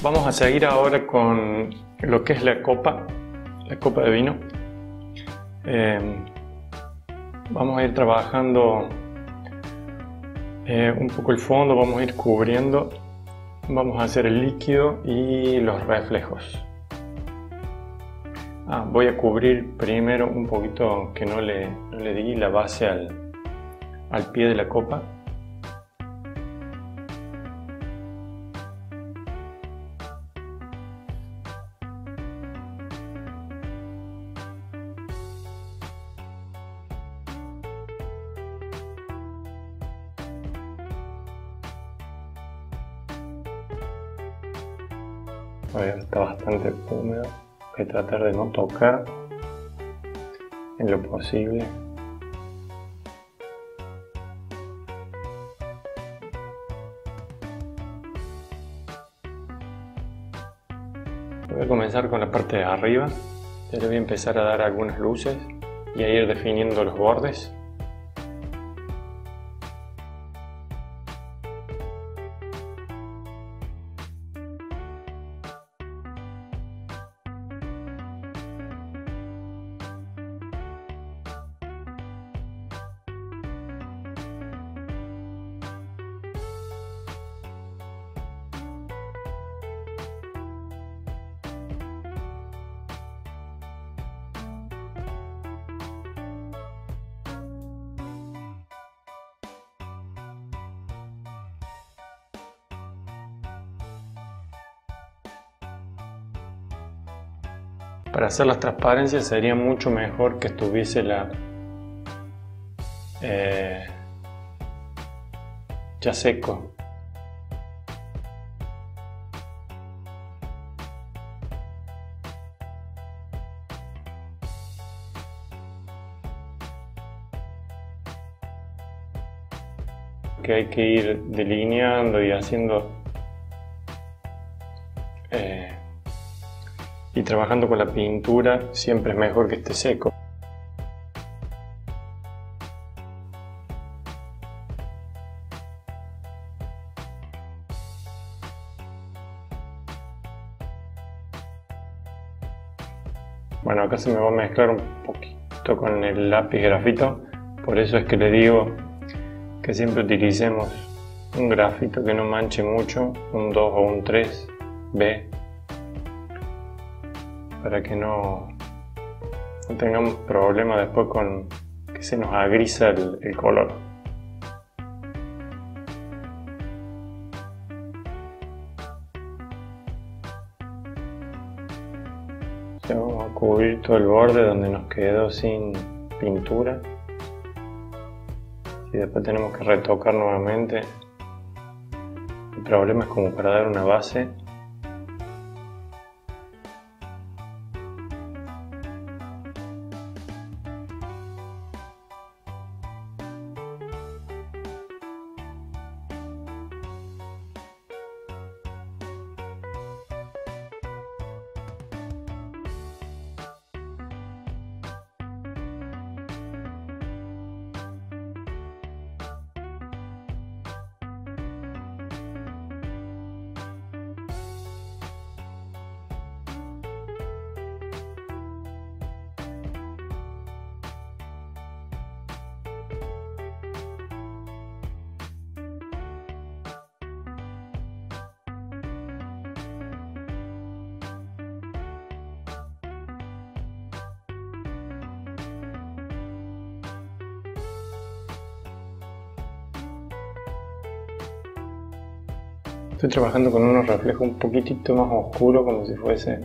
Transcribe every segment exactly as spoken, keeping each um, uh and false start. Vamos a seguir ahora con lo que es la copa, la copa de vino. Eh, vamos a ir trabajando eh, un poco el fondo, vamos a ir cubriendo, vamos a hacer el líquido y los reflejos. Ah, voy a cubrir primero un poquito que no le, no le di la base al, al pie de la copa. Está bastante húmedo, voy a tratar de no tocar en lo posible. Voy a comenzar con la parte de arriba, ya le voy a empezar a dar algunas luces y a ir definiendo los bordes. Para hacer las transparencias sería mucho mejor que estuviese la eh, ya seco. Que hay que ir delineando y haciendo eh, y trabajando con la pintura siempre es mejor que esté seco. Bueno, acá se me va a mezclar un poquito con el lápiz grafito, por eso es que le digo que siempre utilicemos un grafito que no manche mucho, un dos o un tres B. Para que no, no tengamos problemas después con que se nos agrisa el, el color. Ya vamos a cubrir todo el borde donde nos quedó sin pintura. Y después tenemos que retocar nuevamente. El problema es como para dar una base. Estoy trabajando con unos reflejos un poquitito más oscuros, como si fuesen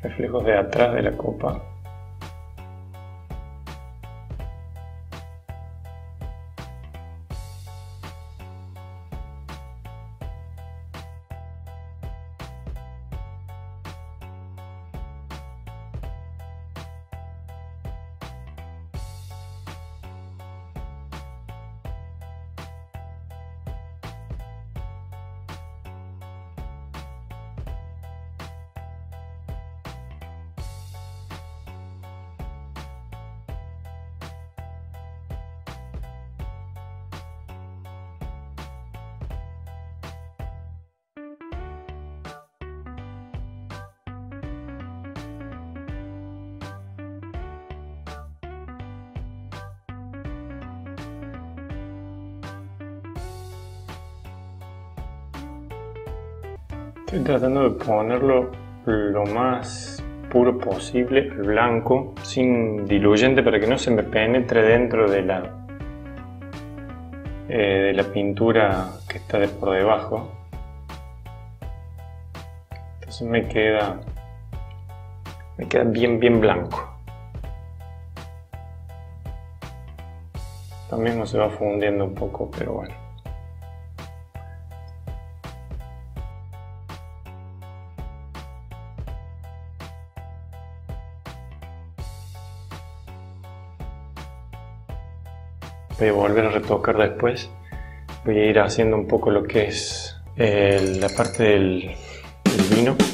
reflejos de atrás de la copa. Estoy tratando de ponerlo lo más puro posible, el blanco, sin diluyente para que no se me penetre dentro de la, eh, de la pintura que está de por debajo. Entonces me queda, me queda bien bien blanco. También no se va fundiendo un poco, pero bueno. Voy a volver a retocar después. Voy a ir haciendo un poco lo que es eh, la parte del, del vino.